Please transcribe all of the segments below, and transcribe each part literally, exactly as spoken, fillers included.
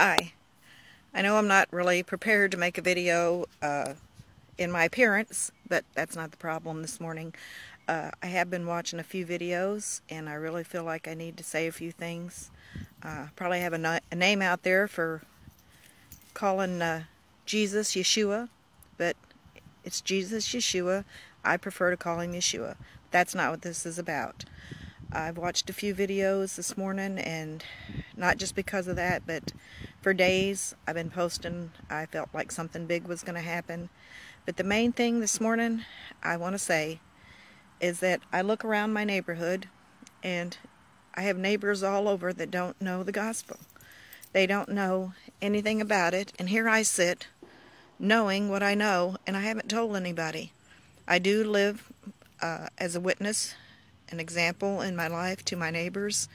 Hi. I know I'm not really prepared to make a video uh, in my appearance, but that's not the problem this morning. Uh, I have been watching a few videos, and I really feel like I need to say a few things. Uh, probably have a, na a name out there for calling uh, Jesus Yeshua, but it's Jesus Yeshua. I prefer to call him Yeshua. That's not what this is about. I've watched a few videos this morning, and not just because of that, but for days I've been posting. I felt like something big was going to happen. But the main thing this morning I want to say is that I look around my neighborhood, and I have neighbors all over that don't know the gospel. They don't know anything about it, and here I sit knowing what I know, and I haven't told anybody. I do live uh, as a witness, an example in my life to my neighbors.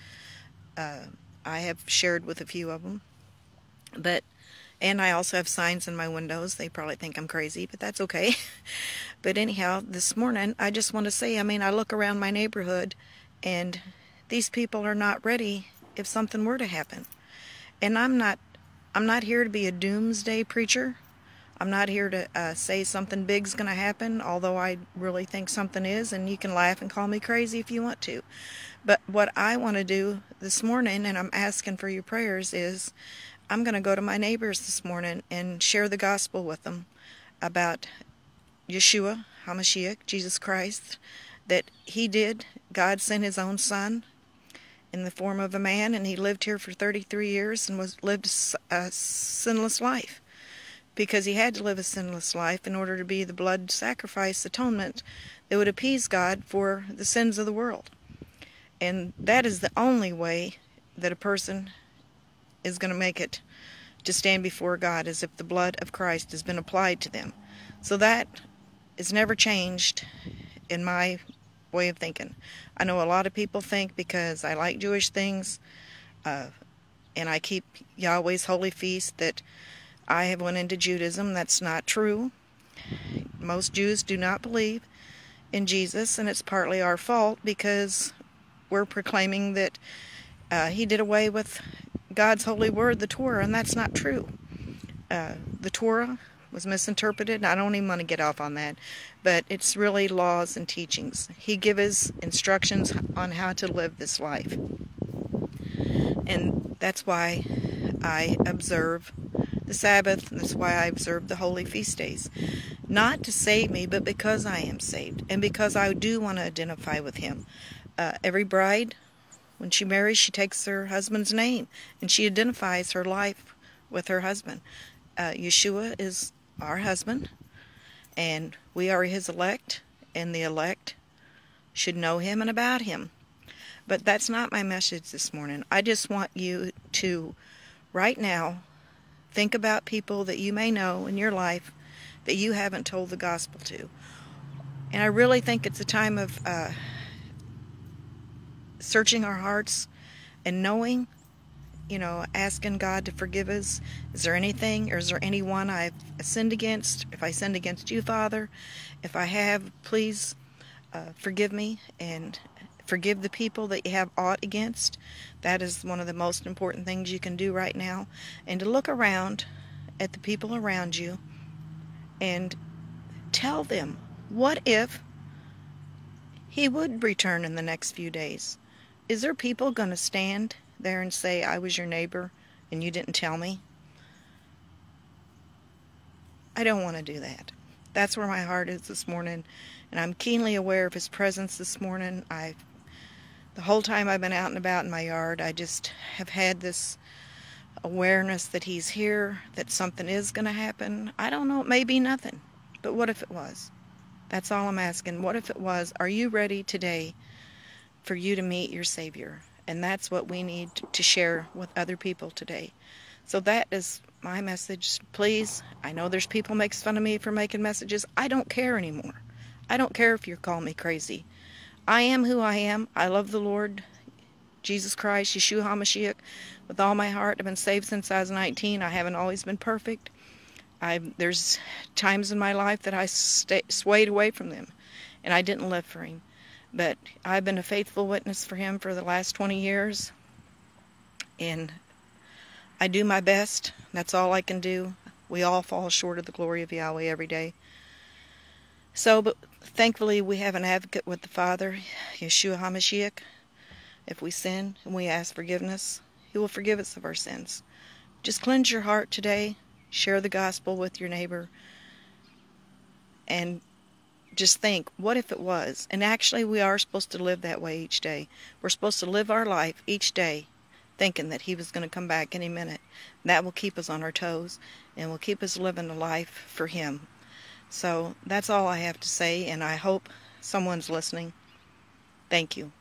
Uh, I have shared with a few of them. But, and I also have signs in my windows. They probably think I'm crazy, but that's okay. But anyhow, this morning, I just want to say, I mean, I look around my neighborhood, and these people are not ready if something were to happen. And I'm not, I'm not here to be a doomsday preacher. I'm not here to uh, say something big's going to happen, although I really think something is, and you can laugh and call me crazy if you want to. But what I want to do this morning, and I'm asking for your prayers, is I'm going to go to my neighbors this morning and share the gospel with them about Yeshua, HaMashiach, Jesus Christ, that he did. God sent his own son in the form of a man, and he lived here for thirty-three years and was lived a sinless life. Because he had to live a sinless life in order to be the blood sacrifice atonement that would appease God for the sins of the world. And that is the only way that a person is going to make it to stand before God, is if the blood of Christ has been applied to them. So that is never changed in my way of thinking. I know a lot of people think because I like Jewish things uh, and I keep Yahweh's holy feast that I have went into Judaism. That's not true. Most Jews do not believe in Jesus, and it's partly our fault because we're proclaiming that uh, he did away with God's holy word, the Torah, and that's not true. Uh, the Torah was misinterpreted, and I don't even want to get off on that, but it's really laws and teachings. He gives instructions on how to live this life, and that's why I observe the Sabbath, and that's why I observe the holy feast days. Not to save me, but because I am saved, and because I do want to identify with him. Uh, every bride, when she marries, she takes her husband's name, and she identifies her life with her husband. Uh, Yeshua is our husband, and we are his elect, and the elect should know him and about him. But that's not my message this morning. I just want you to, right now, think about people that you may know in your life that you haven't told the gospel to. And I really think it's a time of uh, searching our hearts and knowing, you know, asking God to forgive us. Is there anything, or is there anyone I've sinned against? If I sinned against you, Father, if I have, please uh, forgive me, and forgive the people that you have aught against. That is one of the most important things you can do right now. And to look around at the people around you and tell them, what if he would return in the next few days? Is there people going to stand there and say, I was your neighbor and you didn't tell me? I don't want to do that. That's where my heart is this morning. And I'm keenly aware of his presence this morning. I've The whole time I've been out and about in my yard, I just have had this awareness that he's here, that something is going to happen. I don't know, it may be nothing, but what if it was? That's all I'm asking. What if it was? Are you ready today for you to meet your Savior? And that's what we need to share with other people today. So that is my message. Please, I know there's people makes fun of me for making messages. I don't care anymore. I don't care if you call me crazy. I am who I am. I love the Lord, Jesus Christ, Yeshua HaMashiach, with all my heart. I've been saved since I was nineteen. I haven't always been perfect. I've, there's times in my life that I stay, swayed away from them, and I didn't live for him. But I've been a faithful witness for him for the last twenty years, and I do my best. That's all I can do. We all fall short of the glory of Yahweh every day. So, but thankfully we have an advocate with the Father, Yeshua HaMashiach. If we sin and we ask forgiveness, He will forgive us of our sins. Just cleanse your heart today. Share the gospel with your neighbor. And just think, what if it was? And actually we are supposed to live that way each day. We're supposed to live our life each day thinking that He was going to come back any minute. That will keep us on our toes and will keep us living a life for Him. So that's all I have to say, and I hope someone's listening. Thank you.